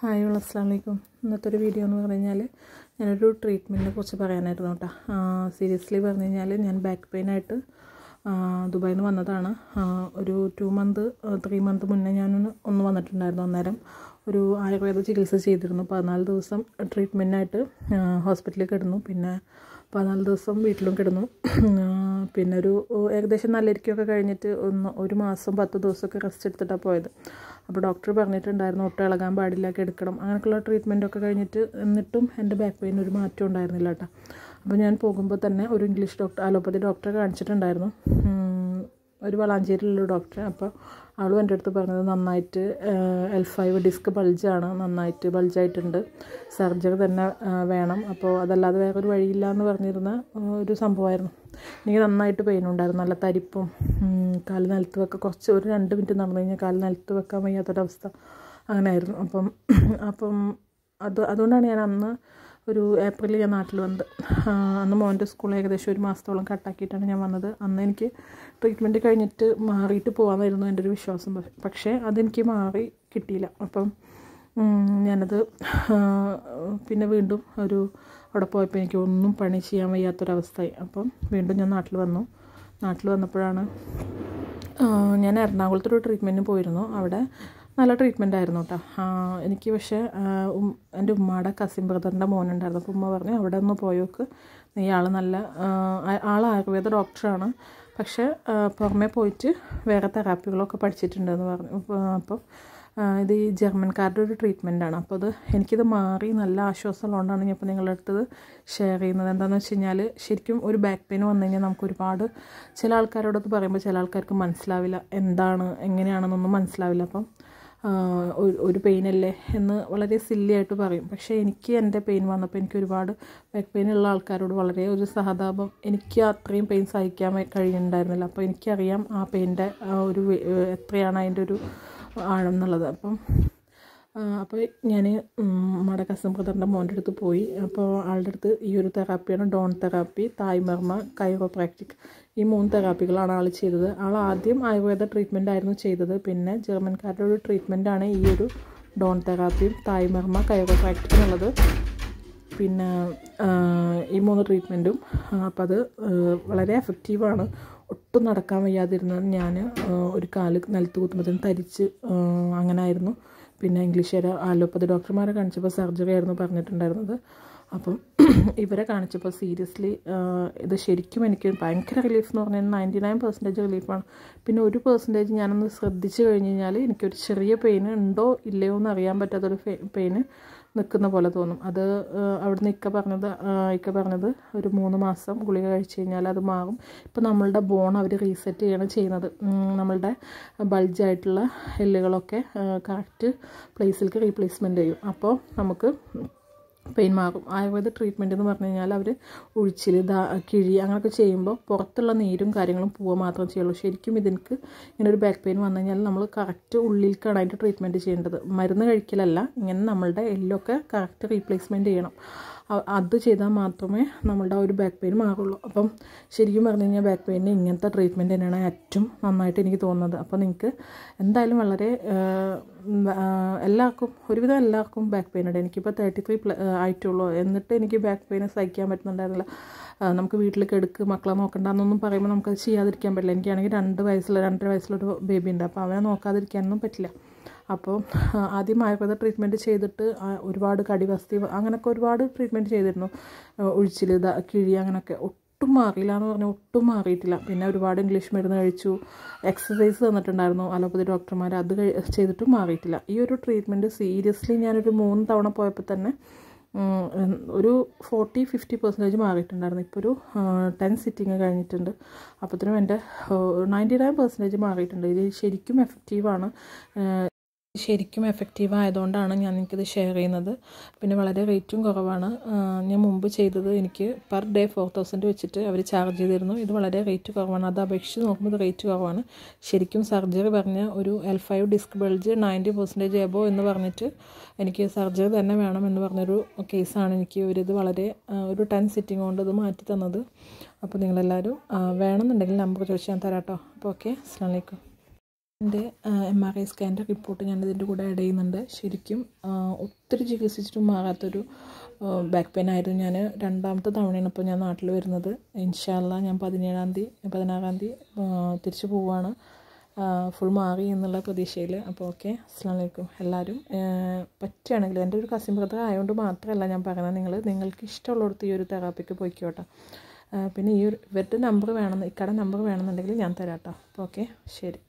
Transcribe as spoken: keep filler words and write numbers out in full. Hi hello അസ്സലാമു അലൈക്കും ഇന്നത്തെ ഒരു വീഡിയോ എന്ന് പറഞ്ഞു കഴിഞ്ഞാൽ ഞാനൊരു ട്രീറ്റ്മെൻറ്റിനെ കുറിച്ച് പറയാനായിരുന്നു കേട്ടോ. സീരിയസ്ലി പറഞ്ഞു കഴിഞ്ഞാൽ ഞാൻ ബാക്ക് പെയിനായിട്ട് ദുബായിൽ നിന്ന് വന്നതാണ്. ഒരു ടു മന്ത് ത്രീ മന്ത് മുന്നേ ഞാൻ ഒന്ന് വന്നിട്ടുണ്ടായിരുന്നു. അന്നേരം ഒരു ആയുർവേദ ചികിത്സ ചെയ്തിരുന്നു. പതിനാല് ദിവസം ട്രീറ്റ്മെൻറ്റിനായിട്ട് ഹോസ്പിറ്റലിൽ കിടന്നു, പിന്നെ പതിനാല് ദിവസം വീട്ടിലും കിടന്നു. പിന്നെ ഒരു ഏകദേശം നല്ല ഇരിക്കുകയൊക്കെ കഴിഞ്ഞിട്ട് ഒന്ന് ഒരു മാസം പത്ത് ദിവസമൊക്കെ റെസ്റ്റ് എടുത്തിട്ടാണ് പോയത്. അപ്പോൾ ഡോക്ടർ പറഞ്ഞിട്ടുണ്ടായിരുന്നു ഒട്ടും ഇളകാൻ പാടില്ല, കിടക്കണം, അങ്ങനെയൊക്കെയുള്ള ട്രീറ്റ്മെൻറ്റൊക്കെ കഴിഞ്ഞിട്ട് എന്നിട്ടും എൻ്റെ ബാക്ക് പെയിൻ ഒരു മാറ്റം ഉണ്ടായിരുന്നില്ല കേട്ടോ. അപ്പോൾ ഞാൻ പോകുമ്പോൾ തന്നെ ഒരു ഇംഗ്ലീഷ് ഡോക്ടർ, അലോപ്പതി ഡോക്ടറെ കാണിച്ചിട്ടുണ്ടായിരുന്നു, ഒരു വളാഞ്ചേരിയിലുള്ള ഡോക്ടർ. അപ്പോൾ അവളും എൻ്റെ അടുത്ത് പറഞ്ഞത് നന്നായിട്ട് എൽ ഫൈവ് ഡിസ്ക് ബൾജാണ്, നന്നായിട്ട് ബൾജായിട്ടുണ്ട്, സർജറി തന്നെ വേണം, അപ്പോൾ അതല്ലാതെ വേറെ ഒരു വഴിയില്ല എന്ന് പറഞ്ഞിരുന്ന ഒരു സംഭവമായിരുന്നു. എനിക്ക് നന്നായിട്ട് പെയിനുണ്ടായിരുന്നു, നല്ല തരിപ്പും, കാല് നിലത്ത് വെക്കാൻ കുറച്ച് ഒരു രണ്ട് മിനിറ്റ് നടന്നു കഴിഞ്ഞാൽ കാല് നിലത്ത് വെക്കാൻ വയ്യാത്തൊരവസ്ഥ, അങ്ങനെയായിരുന്നു. അപ്പം അപ്പം അത് അതുകൊണ്ടാണ് ഞാൻ അന്ന് ഒരു ഏപ്രിലിൽ ഞാൻ നാട്ടിൽ വന്നത്. അന്ന് മോൻ്റെ സ്കൂൾ ഏകദേശം ഒരു മാസത്തോളം കട്ടാക്കിയിട്ടാണ് ഞാൻ വന്നത്. അന്ന് എനിക്ക് ട്രീറ്റ്മെൻറ്റ് കഴിഞ്ഞിട്ട് മാറിയിട്ട് പോകാമെന്നായിരുന്നു എൻ്റെ ഒരു വിശ്വാസം. പക്ഷേ അതെനിക്ക് മാറി കിട്ടിയില്ല. അപ്പം ഞാനത് പിന്നെ വീണ്ടും ഒരു അവിടെ പോയപ്പോൾ എനിക്ക് ഒന്നും പണി ചെയ്യാൻ വയ്യാത്തൊരവസ്ഥയായി. അപ്പം വീണ്ടും ഞാൻ നാട്ടിൽ വന്നു. നാട്ടിൽ വന്നപ്പോഴാണ് ഞാൻ എറണാകുളത്തൊരു ട്രീറ്റ്മെൻറ്റിന് പോയിരുന്നു. അവിടെ നല്ല ട്രീറ്റ്മെൻ്റ് ആയിരുന്നു കേട്ടോ. എനിക്ക് പക്ഷേ എൻ്റെ ഉമ്മയുടെ കസിൻ ബ്രദറിൻ്റെ മോനുണ്ടായിരുന്നു. അപ്പോൾ ഉമ്മ പറഞ്ഞു അവിടെ ഒന്ന് പോയോക്ക്, നീ ആൾ നല്ല ആൾ ആയുർവേദ ഡോക്ടറാണ്, പക്ഷേ പുറമേ പോയിട്ട് വേറെ തെറാപ്പികളൊക്കെ പഠിച്ചിട്ടുണ്ടെന്ന് പറഞ്ഞു. അപ്പം ഇത് ഈ ജർമ്മൻകാരുടെ ഒരു ട്രീറ്റ്മെൻറ്റാണ്. അപ്പോൾ അത് എനിക്കിത് മാറി നല്ല ആശ്വാസമുള്ളതുകൊണ്ടാണ് ഞാൻ ഇപ്പോൾ നിങ്ങളുടെ അടുത്തത് ഷെയർ ചെയ്യുന്നത്. എന്താണെന്ന് വെച്ച് കഴിഞ്ഞാൽ ശരിക്കും ഒരു ബാക്ക് പെയിൻ വന്നു കഴിഞ്ഞാൽ നമുക്ക് ഒരുപാട് ചില ആൾക്കാരോടൊക്കെ പറയുമ്പോൾ ചില ആൾക്കാർക്ക് മനസ്സിലാവില്ല, എന്താണ് എങ്ങനെയാണെന്നൊന്നും മനസ്സിലാവില്ല. അപ്പം ഒരു പെയിനല്ലേ എന്ന് വളരെ സില്ലി ആയിട്ട് പറയും. പക്ഷേ എനിക്ക് എൻ്റെ പെയിൻ വന്നപ്പോൾ എനിക്ക് ഒരുപാട് ബാക്ക് പെയിൻ ഉള്ള ആൾക്കാരോട് വളരെ ഒരു സഹതാപം, എനിക്ക് അത്രയും പെയിൻ സഹിക്കാൻ കഴിയുന്നുണ്ടായിരുന്നില്ല. അപ്പോൾ എനിക്കറിയാം ആ പെയിൻ്റെ ഒരു എത്രയാണ് അതിൻ്റെ ഒരു ആഴം എന്നുള്ളത്. അപ്പം അപ്പോൾ ഞാൻ നമ്മുടെ കസിൻ ബ്രദറിൻ്റെ മോൻ്റെ അടുത്ത് പോയി. അപ്പോൾ ആളുടെ അടുത്ത് ഈ ഒരു തെറാപ്പിയാണ് ഡോൺ തെറാപ്പി, തായ് മർമ്മ, കൈറോപ്രാക്റ്റിക്, ഈ മൂന്ന് തെറാപ്പികളാണ് ആൾ ചെയ്തത്. ആൾ ആദ്യം ആയുർവേദ ട്രീറ്റ്മെൻ്റ് ആയിരുന്നു ചെയ്തത്. പിന്നെ ജർമ്മൻകാരുടെ ഒരു ട്രീറ്റ്മെൻറ്റാണ് ഈ ഒരു ഡോൺ തെറാപ്പിയും തായ് മർമ്മ കൈറോപ്രാക്റ്റിക് എന്നുള്ളത്. പിന്നെ ഈ മൂന്ന് ട്രീറ്റ്മെൻറ്റും അപ്പം അത് വളരെ എഫക്റ്റീവാണ്. ഒട്ടും നടക്കാൻ വയ്യാതിരുന്നത് ഞാൻ ഒരു കാല് നിലത്ത് കുത്തുമ്പോഴത്തേന് തരിച്ച് അങ്ങനായിരുന്നു. പിന്നെ ഇംഗ്ലീഷുകാർ അലോപ്പതി ഡോക്ടർമാരെ കാണിച്ചപ്പോൾ സർജറി ആയിരുന്നു പറഞ്ഞിട്ടുണ്ടായിരുന്നത്. അപ്പം ഇവരെ കാണിച്ചപ്പോൾ സീരിയസ്ലി ഇത് ശരിക്കും എനിക്ക് ഭയങ്കര റിലീഫ് എന്ന് പറഞ്ഞാൽ നയൻറ്റി നയൻ പെർസെൻറ്റേജ് റിലീഫാണ്. പിന്നെ ഒരു പെർസെൻറ്റേജ് ഞാനൊന്ന് ശ്രദ്ധിച്ചു കഴിഞ്ഞ് കഴിഞ്ഞാൽ എനിക്കൊരു ചെറിയ പെയിൻ ഉണ്ടോ ഇല്ലയോ എന്ന് അറിയാൻ പറ്റാത്തൊരു പെയിന് നിൽക്കുന്ന പോലെ തോന്നും. അത് അവിടുന്ന് ഇക്ക പറഞ്ഞത് ഇക്ക പറഞ്ഞത് ഒരു മൂന്ന് മാസം ഗുളിക കഴിച്ച് കഴിഞ്ഞാൽ അത് മാറും. ഇപ്പോൾ നമ്മളുടെ ബോൺ അവർ റീസെറ്റ് ചെയ്യാണ് ചെയ്യുന്നത്. നമ്മളുടെ ബൾജായിട്ടുള്ള എല്ലുകളൊക്കെ കറക്റ്റ് പ്ലേസിലേക്ക് റീപ്ലേസ്മെൻറ്റ് ചെയ്യും. അപ്പോൾ നമുക്ക് പെയിൻ മാറും. ആയുർവേദ ട്രീറ്റ്മെൻറ്റ് എന്ന് പറഞ്ഞു കഴിഞ്ഞാൽ അവർ ഉഴിച്ചിൽ, ദാ കിഴി അങ്ങനെയൊക്കെ ചെയ്യുമ്പോൾ പുറത്തുള്ള നീരും കാര്യങ്ങളും പോവുക മാത്രം ചെയ്യുള്ളൂ. ശരിക്കും ഇതിനക്ക് ഇങ്ങനെ ഒരു ബാക്ക് പെയിൻ വന്നു കഴിഞ്ഞാൽ നമ്മൾ കറക്റ്റ് ഉള്ളിലേക്കാണ് അതിൻ്റെ ട്രീറ്റ്മെൻറ്റ് ചെയ്യേണ്ടത്. മരുന്ന് കഴിക്കലല്ല, ഇങ്ങനെ നമ്മളുടെ എല്ലൊക്കെ കറക്റ്റ് റീപ്ലേസ്മെൻറ്റ് ചെയ്യണം. അത് ചെയ്താൽ മാത്രമേ നമ്മളുടെ ഒരു ബാക്ക് പെയിൻ മാറുള്ളൂ. അപ്പം ശരിക്കും പറഞ്ഞു കഴിഞ്ഞാൽ ബാക്ക് പെയിനിന് ഇങ്ങനത്തെ ട്രീറ്റ്മെൻറ്റ് തന്നെയാണ് ഏറ്റവും നന്നായിട്ട് എനിക്ക് തോന്നുന്നത്. അപ്പോൾ നിങ്ങൾക്ക് എന്തായാലും വളരെ എല്ലാവർക്കും ഒരുവിധം എല്ലാവർക്കും ബാക്ക് പെയിൻ ഉണ്ട്. എനിക്കിപ്പോൾ തേർട്ടി ത്രീ ആയിട്ടുള്ളൂ, എന്നിട്ട് എനിക്ക് ബാക്ക് പെയിൻ സഹിക്കാൻ പറ്റുന്നുണ്ടായിരുന്നില്ല. നമുക്ക് വീട്ടിൽ കിടക്ക്, മക്കളെ നോക്കണ്ടെന്നൊന്നും പറയുമ്പോൾ നമുക്കത് ചെയ്യാതിരിക്കാൻ പറ്റില്ല. എനിക്കാണെങ്കിൽ രണ്ട് വയസ്സിൽ രണ്ടര വയസ്സിലൊരു ബേബി ഉണ്ട്. അപ്പോൾ അവനെ നോക്കാതിരിക്കാനൊന്നും പറ്റില്ല. അപ്പോൾ ആദ്യം ആയുർവേദ ട്രീറ്റ്മെൻറ്റ് ചെയ്തിട്ട് ഒരുപാട് കടിവസ്തി അങ്ങനെയൊക്കെ ഒരുപാട് ട്രീറ്റ്മെൻറ്റ് ചെയ്തിരുന്നു. ഉഴിച്ചിൽ, കിഴി അങ്ങനെയൊക്കെ ഒട്ടും മാറിയില്ല എന്ന് പറഞ്ഞാൽ ഒട്ടും മാറിയിട്ടില്ല. പിന്നെ ഒരുപാട് ഇംഗ്ലീഷ് മരുന്ന് കഴിച്ചു, എക്സസൈസ് തന്നിട്ടുണ്ടായിരുന്നു അലോപ്പതി ഡോക്ടർമാർ, അത് ചെയ്തിട്ടും മാറിയിട്ടില്ല. ഈ ഒരു ട്രീറ്റ്മെൻറ്റ് സീരിയസ്ലി ഞാനൊരു മൂന്ന് തവണ പോയപ്പോൾ തന്നെ ഒരു ഫോർട്ടി ഫിഫ്റ്റി പെർസെൻറ്റേജ് മാറിയിട്ടുണ്ടായിരുന്നു. ഇപ്പോൾ ഒരു ടെൻ സിറ്റിങ് കഴിഞ്ഞിട്ടുണ്ട്. അപ്പോഴത്തേനും എൻ്റെ നയൻറ്റി നയൻ പെർസെൻറ്റേജ് മാറിയിട്ടുണ്ട്. ഇത് ശരിക്കും എഫക്റ്റീവാണ്. ശരിക്കും എഫക്റ്റീവ് ആയതുകൊണ്ടാണ് ഞാൻ എനിക്കിത് ഷെയർ ചെയ്യുന്നത്. പിന്നെ വളരെ റേറ്റും കുറവാണ്. ഞാൻ മുമ്പ് ചെയ്തത് എനിക്ക് പെർ ഡേ ഫോർ തൗസൻഡ് വെച്ചിട്ട് അവർ ചാർജ് ചെയ്തിരുന്നു. ഇത് വളരെ റേറ്റ് കുറവാണ്, അത് അപേക്ഷിച്ച് നോക്കുമ്പോൾ ഇത് റേറ്റ് കുറവാണ്. ശരിക്കും സർജറി പറഞ്ഞ ഒരു L five disc bulge ninety percentage above എന്ന് പറഞ്ഞിട്ട് എനിക്ക് സർജറി തന്നെ വേണം എന്ന് പറഞ്ഞൊരു കേസാണ് എനിക്ക് ഇവരിത് വളരെ ഒരു ടെൻ സിറ്റിംഗ് കൊണ്ട് ഇത് മാറ്റി തന്നത്. അപ്പോൾ നിങ്ങളെല്ലാവരും വേണമെന്നുണ്ടെങ്കിൽ നമ്പർ ചോദിച്ചാൽ തരാം കേട്ടോ. അപ്പോൾ ഓക്കെ, അസ്സലാമു അലൈക്കും. The M R I scan reporting and the good idea in the Shirikim, Uthrigical system Maraturu, back pain Ironiana, Tandam to the Panana, Atlu, another, Inshallah, Yampadinandi, Empadanaranti, Tirchupuvana, Fulmari, and the Lapadi Shale, Apoke, Slanico, Heladum, Pachana Glendor Casimata, I own to Matra, Lanamparanangle, Ningle Kistal or Theodora Picapoyota. Penny, you wet the number and the current number and the Yantarata. Okay, shade.